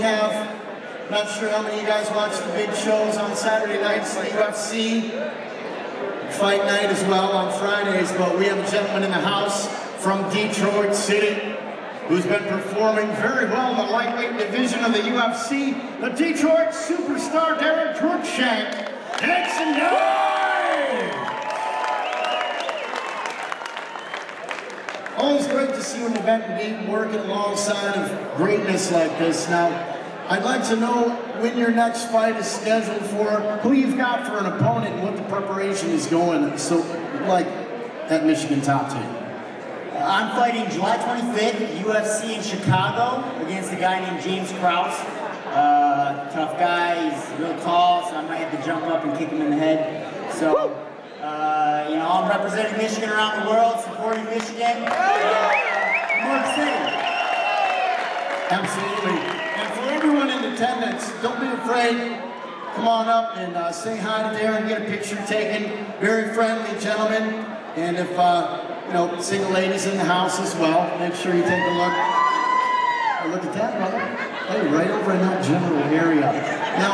Not sure how many of you guys watch the big shows on Saturday nights, the UFC fight night as well on Fridays, but we have a gentleman in the house from Detroit City who's been performing very well in the lightweight division of the UFC, the Detroit superstar Daron Cruickshank. It's always great to see an event being working alongside of greatness like this. Now, I'd like to know when your next fight is scheduled for, who you've got for an opponent, and what the preparation is going so like at Michigan Top Team. I'm fighting July 25th, UFC in Chicago, against a guy named James Kraus. Tough guy, he's real tall, so I might have to jump up and kick him in the head. So. Woo! You know, I'm representing Michigan around the world, supporting Michigan. More exciting. Absolutely. And for everyone in attendance, don't be afraid. Come on up and say hi to Daron, get a picture taken. Very friendly gentleman. And if, you know, single ladies in the house as well, make sure you take a look. Oh, look at that, brother. Hey, right over in that general area. Now,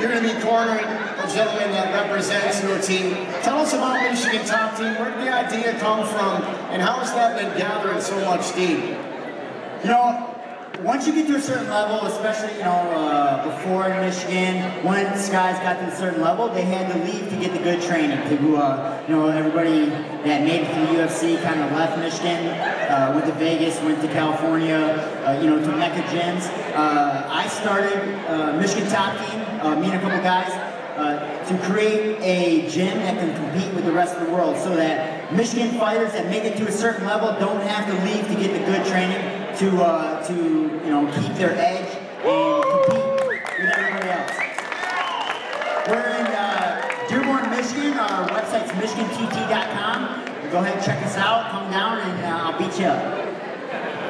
you're going to be cornering a gentleman that represents your team. Tell us about Michigan Top Team. Where did the idea come from, and how has that been gathering so much steam? You know, once you get to a certain level, especially, you know, before in Michigan, once guys got to a certain level, they had to leave to get the good training. People, you know, everybody that made it through UFC kind of left Michigan, went to Vegas, went to California, you know, to Mecca gyms. I started Michigan Top Team, me and a couple guys, to create a gym that can compete with the rest of the world, so that Michigan fighters that make it to a certain level don't have to leave to get the good training to you know, keep their edge and compete with everybody else. We're in Dearborn, Michigan. Our website's michigantt.com. Go ahead and check us out. Come down, and I'll beat you up.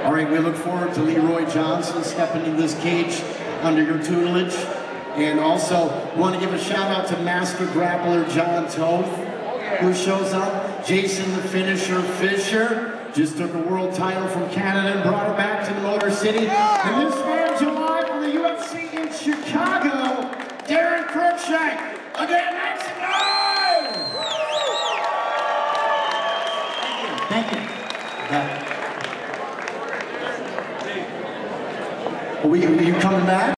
All right, we look forward to Leroy Johnson stepping into this cage under your tutelage. And also, want to give a shout out to Master Grappler John Toth, who shows up. Jason the Finisher Fisher just took a world title from Canada and brought it back to the Motor City. And this man, July from the UFC in Chicago, Daron Cruickshank. Again, that's it. Thank you. Thank you. Are you coming back?